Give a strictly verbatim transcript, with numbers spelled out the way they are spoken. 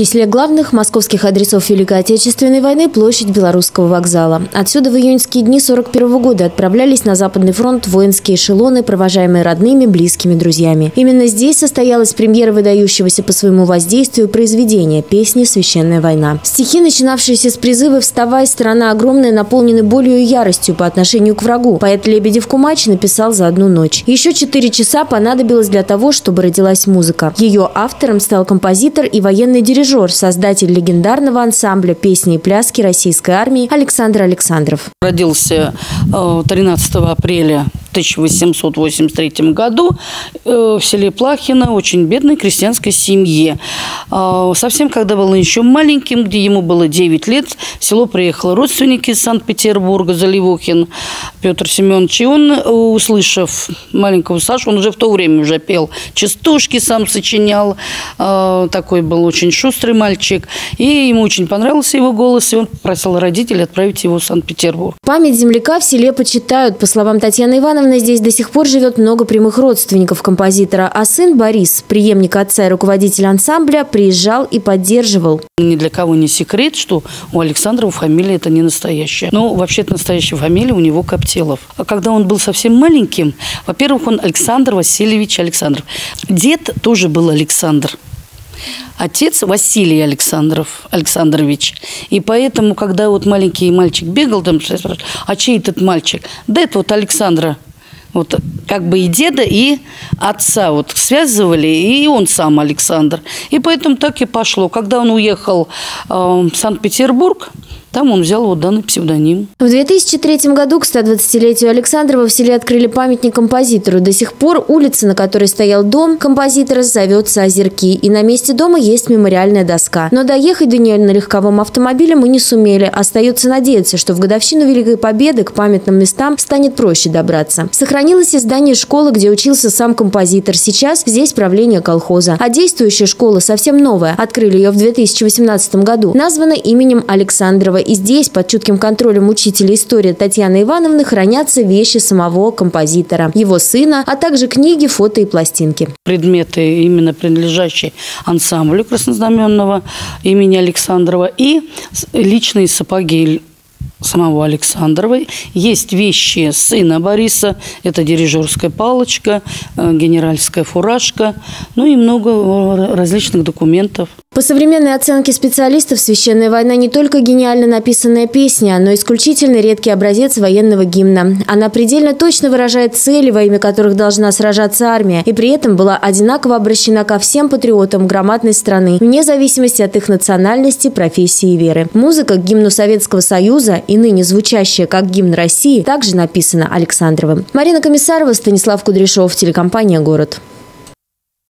числе главных московских адресов Великой Отечественной войны площадь Белорусского вокзала. Отсюда в июньские дни сорок первого года отправлялись на Западный фронт воинские эшелоны, провожаемые родными, близкими, друзьями. Именно здесь состоялась премьера выдающегося по своему воздействию произведения песни «Священная война». Стихи, начинавшиеся с призыва «Вставай, страна огромная», наполнены болью и яростью по отношению к врагу. Поэт Лебедев-Кумач написал за одну ночь. Еще четыре часа понадобилось для того, чтобы родилась музыка. Ее автором стал композитор и военный дирижер, создатель легендарного ансамбля «Песни и пляски российской армии» Александр Александров. Родился тринадцатого апреля в тысяча восемьсот восемьдесят третьем году в селе Плахино, очень бедной крестьянской семье. Совсем, когда был еще маленьким, где ему было девять лет, в село приехали родственники из Санкт-Петербурга, Залевохин Петр Семенович. И он, услышав маленького Сашу, он уже в то время уже пел частушки, сам сочинял. Такой был очень шустрый мальчик. И ему очень понравился его голос, и он попросил родителей отправить его в Санкт-Петербург. Память земляка в селе почитают. По словам Татьяны Ивановны, здесь до сих пор живет много прямых родственников композитора, а сын Борис, преемник отца и руководитель ансамбля, приезжал и поддерживал. Ни для кого не секрет, что у Александрова фамилия это не настоящая. Но вообще-то настоящая фамилия у него Коптелов. А когда он был совсем маленьким, во-первых, он Александр Васильевич Александров. Дед тоже был Александр. Отец Василий Александров, Александрович. И поэтому, когда вот маленький мальчик бегал, там спрашивают, а чей этот мальчик? Да это вот Александра. Вот как бы и деда, и отца вот связывали, и он сам Александр. И поэтому так и пошло. Когда он уехал э, в Санкт-Петербург, там он взял вот данный псевдоним. В две тысячи третьем году к стодвадцатилетию Александрова в селе открыли памятник композитору. До сих пор улица, на которой стоял дом композитора, зовется Озерки. И на месте дома есть мемориальная доска. Но доехать до нее на легковом автомобиле мы не сумели. Остается надеяться, что в годовщину Великой Победы к памятным местам станет проще добраться. Сохранилось и здание школы, где учился сам композитор. Сейчас здесь правление колхоза. А действующая школа совсем новая. Открыли ее в две тысячи восемнадцатом году. Названа именем Александрова. И здесь, под чутким контролем учителя истории Татьяны Ивановны, хранятся вещи самого композитора, его сына, а также книги, фото и пластинки. Предметы, именно принадлежащие ансамблю краснознаменного имени Александрова, и личные сапоги самого Александровой. Есть вещи сына Бориса, это дирижерская палочка, генеральская фуражка, ну и много различных документов. По современной оценке специалистов, «Священная война» не только гениально написанная песня, но исключительно редкий образец военного гимна. Она предельно точно выражает цели, во имя которых должна сражаться армия, и при этом была одинаково обращена ко всем патриотам громадной страны, вне зависимости от их национальности, профессии и веры. Музыка к гимну Советского Союза и ныне звучащая как гимн России также написана Александровым. Марина Комиссарова, Станислав Кудряшов, телекомпания «Город».